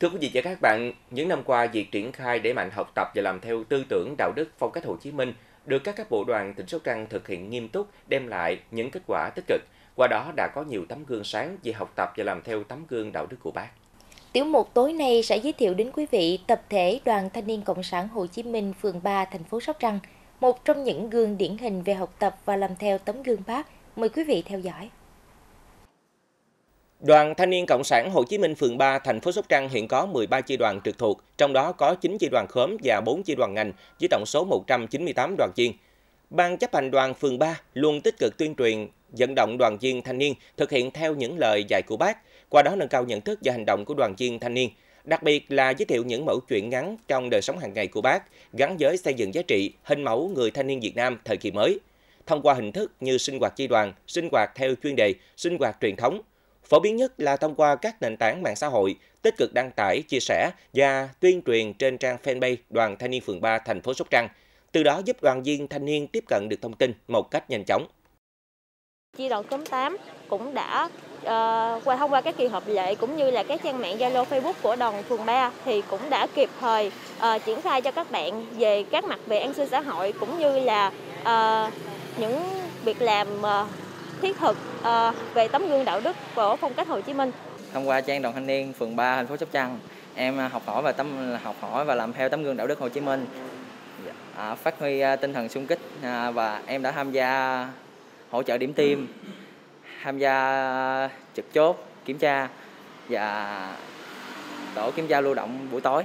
Thưa quý vị và các bạn, những năm qua, việc triển khai đẩy mạnh học tập và làm theo tư tưởng đạo đức phong cách Hồ Chí Minh được các cấp bộ đoàn tỉnh Sóc Trăng thực hiện nghiêm túc, đem lại những kết quả tích cực. Qua đó đã có nhiều tấm gương sáng về học tập và làm theo tấm gương đạo đức của Bác. Tiểu mục tối nay sẽ giới thiệu đến quý vị tập thể Đoàn Thanh niên Cộng sản Hồ Chí Minh phường 3 thành phố Sóc Trăng, một trong những gương điển hình về học tập và làm theo tấm gương Bác. Mời quý vị theo dõi. Đoàn Thanh niên Cộng sản Hồ Chí Minh phường 3 thành phố Sóc Trăng hiện có 13 chi đoàn trực thuộc, trong đó có 9 chi đoàn khóm và 4 chi đoàn ngành với tổng số 198 đoàn viên. Ban chấp hành đoàn phường 3 luôn tích cực tuyên truyền, vận động đoàn viên thanh niên thực hiện theo những lời dạy của Bác, qua đó nâng cao nhận thức và hành động của đoàn viên thanh niên, đặc biệt là giới thiệu những mẫu chuyện ngắn trong đời sống hàng ngày của Bác, gắn với xây dựng giá trị, hình mẫu người thanh niên Việt Nam thời kỳ mới, thông qua hình thức như sinh hoạt chi đoàn, sinh hoạt theo chuyên đề, sinh hoạt truyền thống. Phổ biến nhất là thông qua các nền tảng mạng xã hội, tích cực đăng tải, chia sẻ và tuyên truyền trên trang fanpage Đoàn Thanh niên phường 3 thành phố Sóc Trăng, từ đó giúp đoàn viên thanh niên tiếp cận được thông tin một cách nhanh chóng. Chi đoàn khóm 8 cũng đã thông qua các kỳ họp lệ cũng như là các trang mạng Zalo, Facebook của đoàn phường 3 thì cũng đã kịp thời triển khai cho các bạn về các mặt về an sinh xã hội cũng như là những việc làm thiết thực về tấm gương đạo đức của phong cách Hồ Chí Minh. Thông qua trang Đoàn Thanh niên phường 3 thành phố Sóc Trăng, em học hỏi và làm theo tấm gương đạo đức Hồ Chí Minh, phát huy tinh thần xung kích, và em đã tham gia hỗ trợ điểm tiêm, tham gia trực chốt kiểm tra và tổ kiểm tra lưu động buổi tối.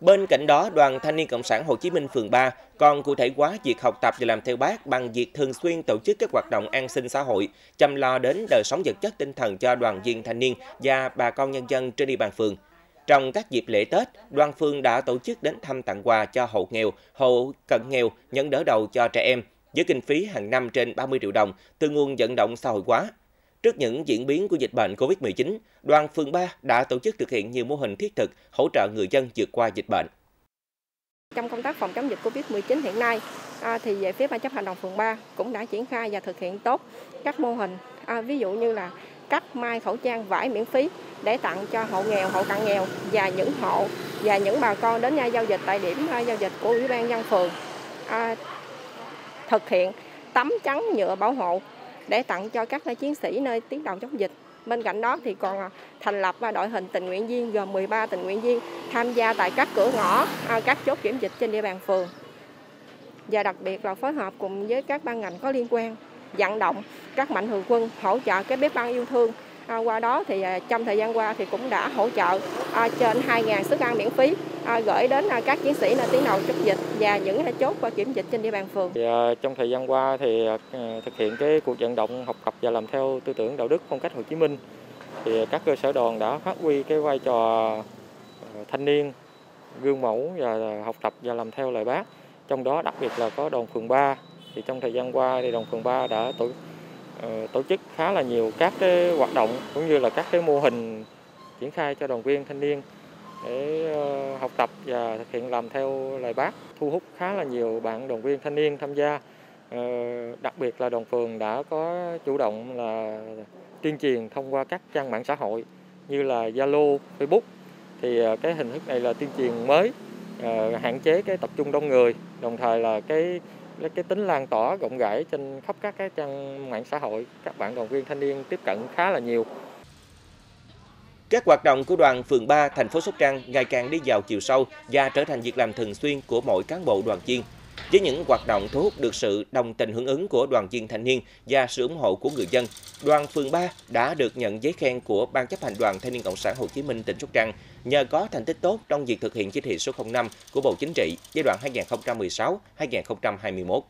Bên cạnh đó, Đoàn Thanh niên Cộng sản Hồ Chí Minh phường 3 còn cụ thể hóa việc học tập và làm theo Bác bằng việc thường xuyên tổ chức các hoạt động an sinh xã hội, chăm lo đến đời sống vật chất tinh thần cho đoàn viên thanh niên và bà con nhân dân trên địa bàn phường. Trong các dịp lễ Tết, đoàn phường đã tổ chức đến thăm tặng quà cho hộ nghèo, hộ cận nghèo, nhận đỡ đầu cho trẻ em, với kinh phí hàng năm trên 30 triệu đồng từ nguồn vận động xã hội hóa. Trước những diễn biến của dịch bệnh COVID-19, Đoàn phường 3 đã tổ chức thực hiện nhiều mô hình thiết thực hỗ trợ người dân vượt qua dịch bệnh. Trong công tác phòng chống dịch COVID-19 hiện nay, thì về phía Ban chấp hành Đoàn phường 3 cũng đã triển khai và thực hiện tốt các mô hình, ví dụ như là cắt may khẩu trang vải miễn phí để tặng cho hộ nghèo, hộ cận nghèo và những bà con đến giao dịch tại điểm giao dịch của Ủy ban nhân phường, thực hiện tấm chắn nhựa bảo hộ để tặng cho các chiến sĩ nơi tuyến đầu chống dịch. Bên cạnh đó thì còn thành lập đội hình tình nguyện viên gồm 13 tình nguyện viên tham gia tại các cửa ngõ, các chốt kiểm dịch trên địa bàn phường. Và đặc biệt là phối hợp cùng với các ban ngành có liên quan, vận động các mạnh thường quân hỗ trợ cái bếp ăn yêu thương. Qua đó thì trong thời gian qua thì cũng đã hỗ trợ trên 2.000 suất ăn miễn phí gửi đến các chiến sĩ nơi tuyến đầu chống dịch và những chốt qua kiểm dịch trên địa bàn phường. Trong thời gian qua thì thực hiện cái cuộc vận động học tập và làm theo tư tưởng đạo đức phong cách Hồ Chí Minh thì các cơ sở đoàn đã phát huy cái vai trò thanh niên gương mẫu và học tập và làm theo lời Bác. Trong đó đặc biệt là có Đoàn phường 3 thì trong thời gian qua thì Đoàn phường 3 đã tổ chức khá là nhiều các cái hoạt động cũng như là các cái mô hình triển khai cho đoàn viên thanh niên để học tập và thực hiện làm theo lời Bác, thu hút khá là nhiều bạn đoàn viên thanh niên tham gia. Đặc biệt là đoàn phường đã có chủ động là tuyên truyền thông qua các trang mạng xã hội như là Zalo, Facebook thì cái hình thức này là tuyên truyền mới, hạn chế cái tập trung đông người, đồng thời là cái tính lan tỏa rộng rãi trên khắp các cái trang mạng xã hội, các bạn đoàn viên thanh niên tiếp cận khá là nhiều. Các hoạt động của Đoàn phường 3 thành phố Sóc Trăng ngày càng đi vào chiều sâu và trở thành việc làm thường xuyên của mỗi cán bộ đoàn viên. Với những hoạt động thu hút được sự đồng tình hưởng ứng của đoàn viên thanh niên và sự ủng hộ của người dân, Đoàn phường 3 đã được nhận giấy khen của Ban chấp hành Đoàn Thanh niên Cộng sản Hồ Chí Minh tỉnh Sóc Trăng nhờ có thành tích tốt trong việc thực hiện chỉ thị số 05 của Bộ Chính trị giai đoạn 2016-2021.